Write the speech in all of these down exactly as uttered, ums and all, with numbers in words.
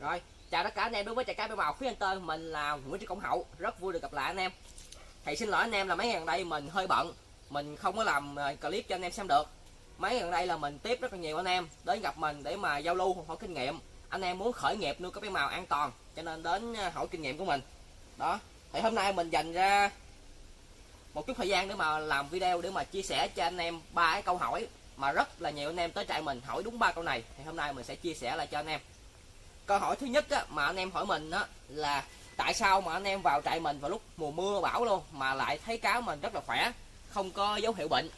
Rồi, chào tất cả anh em đến với trại cá bể màu Phía Anh Tơ. Mình là Nguyễn Trần Công Hậu, rất vui được gặp lại anh em. Thì xin lỗi anh em là mấy ngày gần đây mình hơi bận, mình không có làm clip cho anh em xem được. Mấy ngày gần đây là mình tiếp rất là nhiều anh em đến gặp mình để mà giao lưu hỏi kinh nghiệm. Anh em muốn khởi nghiệp nuôi cá bể màu an toàn cho nên đến hỏi kinh nghiệm của mình. Đó, thì hôm nay mình dành ra một chút thời gian để mà làm video để mà chia sẻ cho anh em ba cái câu hỏi mà rất là nhiều anh em tới trại mình hỏi đúng ba câu này. Thì hôm nay mình sẽ chia sẻ lại cho anh em. Câu hỏi thứ nhất á, mà anh em hỏi mình á, là tại sao mà anh em vào trại mình vào lúc mùa mưa bão luôn mà lại thấy cá mình rất là khỏe, không có dấu hiệu bệnh.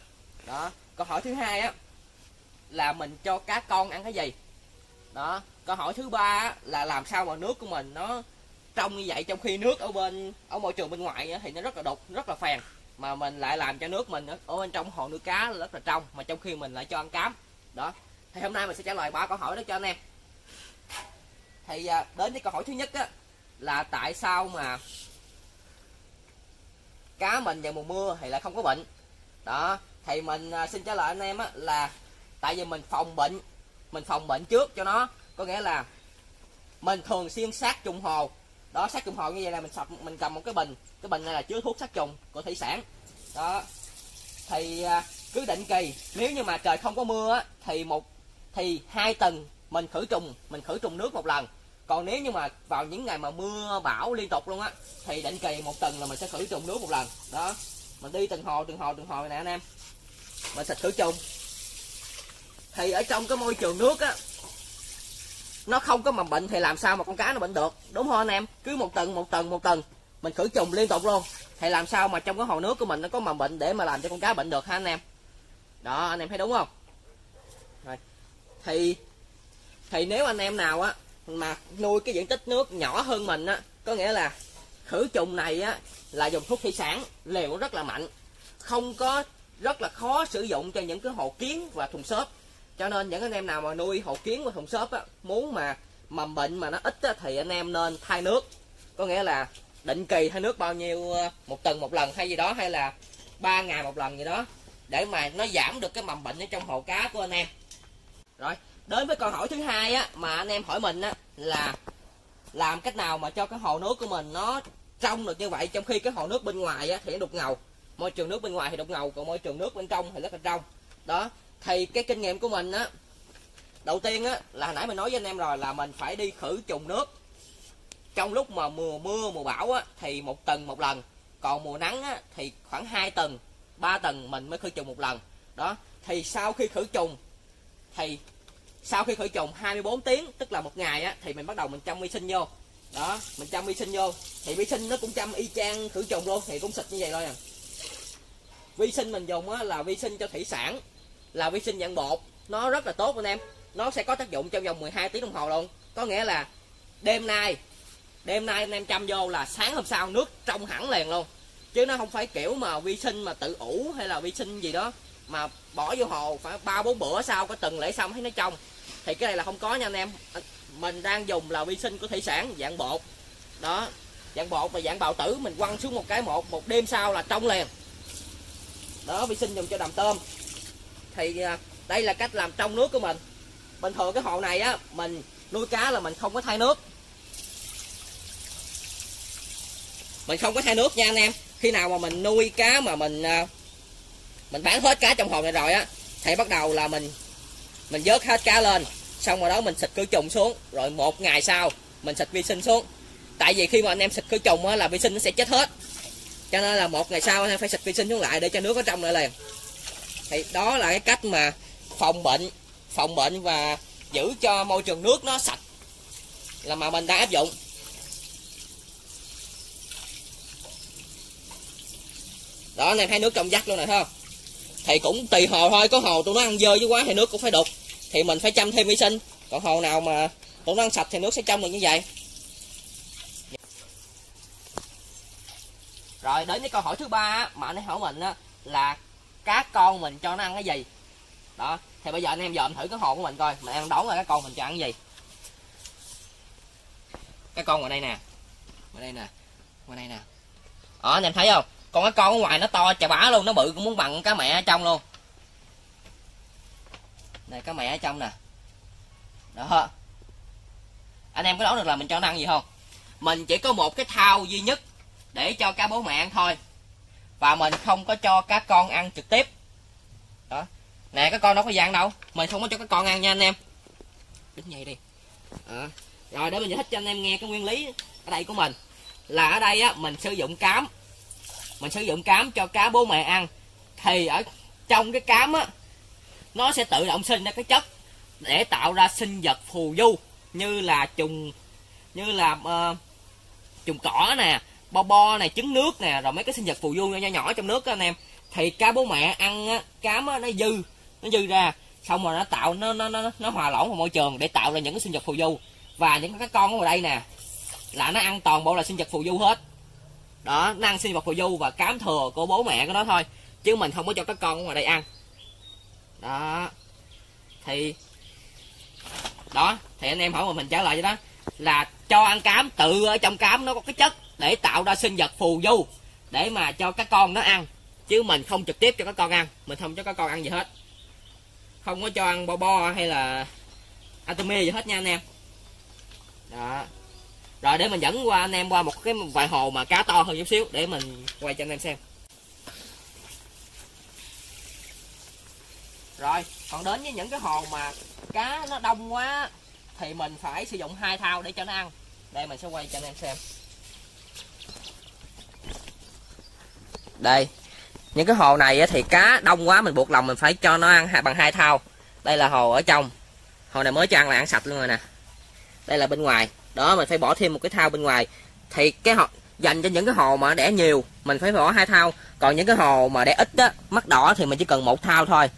Đó. Câu hỏi thứ hai á, là mình cho cá con ăn cái gì. Đó. Câu hỏi thứ ba á, là làm sao mà nước của mình nó trong như vậy, trong khi nước ở bên ở môi trường bên ngoài á, thì nó rất là đục, rất là phèn, mà mình lại làm cho nước mình ở bên trong hồ nuôi cá rất là trong, mà trong khi mình lại cho ăn cám. Đó. Thì hôm nay mình sẽ trả lời ba câu hỏi đó cho anh em. Thì đến với câu hỏi thứ nhất á, là tại sao mà cá mình vào mùa mưa thì lại không có bệnh. Đó, thì mình xin trả lời anh em á, là tại vì mình phòng bệnh, mình phòng bệnh trước cho nó. Có nghĩa là mình thường xuyên sát trùng hồ. Đó, sát trùng hồ như vậy là mình sập, mình cầm một cái bình, cái bình này là chứa thuốc sát trùng của thủy sản. Đó, thì cứ định kỳ nếu như mà trời không có mưa á, thì một thì hai tuần mình khử trùng, mình khử trùng nước một lần. Còn nếu như mà vào những ngày mà mưa bão liên tục luôn á, thì định kỳ một tuần là mình sẽ khử trùng nước một lần. Đó, mình đi từng hồ, từng hồ, từng hồ này nè anh em, mình xịt khử trùng. Thì ở trong cái môi trường nước á, nó không có mầm bệnh thì làm sao mà con cá nó bệnh được, đúng không anh em? Cứ một tuần, một tuần, một tuần mình khử trùng liên tục luôn, thì làm sao mà trong cái hồ nước của mình nó có mầm bệnh để mà làm cho con cá bệnh được ha anh em? Đó, anh em thấy đúng không? Rồi. Thì Thì nếu anh em nào á mà nuôi cái diện tích nước nhỏ hơn mình á, có nghĩa là khử trùng này á là dùng thuốc thủy sản liều rất là mạnh, không có, rất là khó sử dụng cho những cái hồ kiến và thùng xốp. Cho nên những anh em nào mà nuôi hồ kiến và thùng xốp á, muốn mà mầm bệnh mà nó ít á, thì anh em nên thay nước. Có nghĩa là định kỳ thay nước bao nhiêu, một tuần một lần hay gì đó, hay là ba ngày một lần gì đó, để mà nó giảm được cái mầm bệnh ở trong hồ cá của anh em. Rồi. Đến với câu hỏi thứ hai á, mà anh em hỏi mình á, là làm cách nào mà cho cái hồ nước của mình nó trong được như vậy, trong khi cái hồ nước bên ngoài á, thì nó đục ngầu. Môi trường nước bên ngoài thì đục ngầu, còn môi trường nước bên trong thì rất là trong. Đó, thì cái kinh nghiệm của mình á, đầu tiên á, là hồi nãy mình nói với anh em rồi, là mình phải đi khử trùng nước trong lúc mà mùa mưa, mùa bão á, thì một tuần một lần. Còn mùa nắng á, thì khoảng hai tuần, ba tuần mình mới khử trùng một lần. Đó, thì sau khi khử trùng thì sau khi khử trùng hai mươi bốn tiếng, tức là một ngày á, thì mình bắt đầu mình chăm vi sinh vô. Đó, mình chăm vi sinh vô. Thì vi sinh nó cũng chăm y chang khử trùng luôn, thì cũng xịt như vậy thôi à. Vi sinh mình dùng á, là vi sinh cho thủy sản, là vi sinh dạng bột. Nó rất là tốt anh em. Nó sẽ có tác dụng trong vòng mười hai tiếng đồng hồ luôn. Có nghĩa là đêm nay, đêm nay anh em chăm vô là sáng hôm sau nước trong hẳn liền luôn. Chứ nó không phải kiểu mà vi sinh mà tự ủ hay là vi sinh gì đó, mà bỏ vô hồ phải ba bốn bữa sau, có từng lễ xong thấy nó trong. Thì cái này là không có nha anh em. Mình đang dùng là vi sinh của thủy sản dạng bột. Đó, dạng bột và dạng bào tử, mình quăng xuống một cái một một đêm sau là trong liền. Đó, vi sinh dùng cho đầm tôm. Thì đây là cách làm trong nước của mình. Bình thường cái hồ này á, mình nuôi cá là mình không có thay nước, mình không có thay nước nha anh em. Khi nào mà mình nuôi cá mà mình mình bán hết cá trong hồ này rồi á, thì bắt đầu là mình mình vớt hết cá lên, xong rồi đó mình xịt khử trùng xuống, rồi một ngày sau mình xịt vi sinh xuống. Tại vì khi mà anh em xịt khử trùng á, là vi sinh nó sẽ chết hết, cho nên là một ngày sau anh em phải xịt vi sinh xuống lại để cho nước ở trong lại liền. Thì đó là cái cách mà phòng bệnh, phòng bệnh và giữ cho môi trường nước nó sạch là mà mình đang áp dụng. Đó, anh em thấy nước trong vắt luôn này, thấy không? Thì cũng tùy hồ thôi, có hồ tụi nó ăn dơ chứ quá thì nước cũng phải đục, thì mình phải chăm thêm vi sinh. Còn hồ nào mà tụi nó ăn sạch thì nước sẽ trong được như vậy. Rồi, đến với câu hỏi thứ ba mà anh ấy hỏi mình á, là cá con mình cho nó ăn cái gì. Đó, thì bây giờ anh em dòm thử cái hồ của mình coi, mà em đoán là cá con mình cho ăn cái gì. Cá con ngoài đây nè, ngoài đây nè, ngoài đây nè. Đó, anh em thấy không? Còn cái con ở ngoài nó to chà bá luôn, nó bự cũng muốn bằng cá mẹ ở trong luôn. Này, cá mẹ ở trong nè. Đó. Anh em có đoán được là mình cho năng gì không? Mình chỉ có một cái thao duy nhất để cho cá bố mẹ ăn thôi, và mình không có cho cá con ăn trực tiếp đó. Nè, cái con nó có dạng đâu, mình không có cho cái con ăn nha anh em. Đứng dậy đi. À, rồi để mình giải thích cho anh em nghe cái nguyên lý ở đây của mình. Là ở đây á, mình sử dụng cám, mình sử dụng cám cho cá bố mẹ ăn, thì ở trong cái cám á, nó sẽ tự động sinh ra cái chất để tạo ra sinh vật phù du, như là trùng, như là uh, trùng cỏ nè, bo bo này, trứng nước nè, rồi mấy cái sinh vật phù du nhỏ nhỏ trong nước đó anh em. Thì cá bố mẹ ăn á, cám á, nó dư, nó dư ra, xong rồi nó tạo nó nó nó nó hòa lỏng vào môi trường để tạo ra những cái sinh vật phù du, và những cái con ở đây nè là nó ăn toàn bộ là sinh vật phù du hết. Đó, nó ăn sinh vật phù du và cám thừa của bố mẹ của nó thôi, chứ mình không có cho các con ở ngoài đây ăn. Đó. Thì đó, thì anh em hỏi mà mình trả lời vậy đó, là cho ăn cám, tự ở trong cám nó có cái chất để tạo ra sinh vật phù du để mà cho các con nó ăn, chứ mình không trực tiếp cho các con ăn, mình không cho các con ăn gì hết. Không có cho ăn bo bo hay là atomy gì hết nha anh em. Đó. Rồi để mình dẫn qua anh em qua một cái vài hồ mà cá to hơn chút xíu để mình quay cho anh em xem. Rồi, còn đến với những cái hồ mà cá nó đông quá thì mình phải sử dụng hai thao để cho nó ăn. Đây mình sẽ quay cho anh em xem. Đây, những cái hồ này thì cá đông quá mình buộc lòng mình phải cho nó ăn bằng hai thao. Đây là hồ ở trong, hồ này mới cho ăn là ăn sạch luôn rồi nè. Đây là bên ngoài, đó mình phải bỏ thêm một cái thao bên ngoài. Thì cái hồ dành cho những cái hồ mà đẻ nhiều mình phải bỏ hai thao, còn những cái hồ mà đẻ ít á, mắt đỏ thì mình chỉ cần một thao thôi.